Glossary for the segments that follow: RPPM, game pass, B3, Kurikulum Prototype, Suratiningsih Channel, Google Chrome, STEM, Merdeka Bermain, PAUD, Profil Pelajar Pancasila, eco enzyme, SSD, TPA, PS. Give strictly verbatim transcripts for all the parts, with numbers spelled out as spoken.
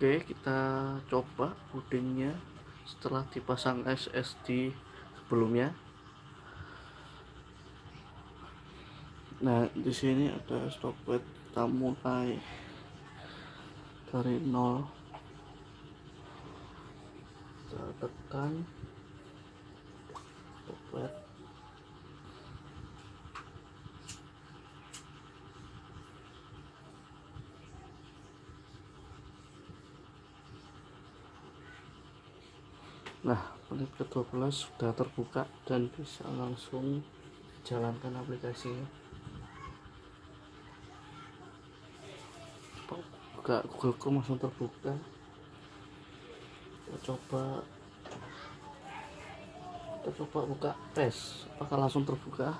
Oke, kita coba loadingnya setelah dipasang S S D sebelumnya. Nah, di sini ada stopwatch, kita mulai dari nol, kita tekan stopwatch. Nah, menit ke dua belas sudah terbuka dan bisa langsung jalankan aplikasinya. Buka Google Chrome, langsung terbuka. Kita coba kita coba buka P S, apakah langsung terbuka?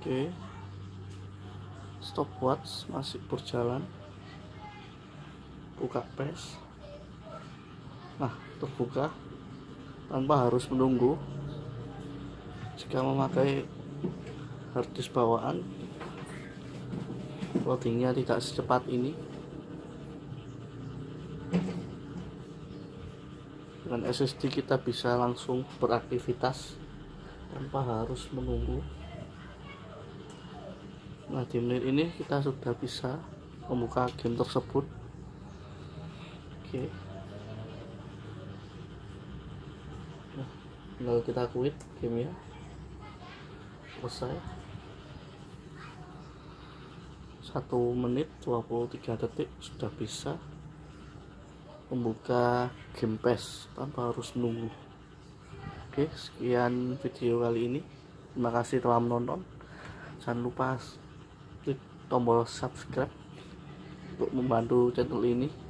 Oke, stopwatch masih berjalan. Buka P S, nah terbuka tanpa harus menunggu. Jika memakai harddisk bawaan, loadingnya tidak secepat ini. Dengan S S D kita bisa langsung beraktivitas tanpa harus menunggu. Nah, di menit ini kita sudah bisa membuka game tersebut. Oke, nah, tinggal kita quit game ya, selesai. Satu menit dua puluh tiga detik sudah bisa membuka game pass tanpa harus menunggu. Oke, sekian video kali ini, terima kasih telah menonton. Jangan lupa tombol subscribe untuk membantu channel ini.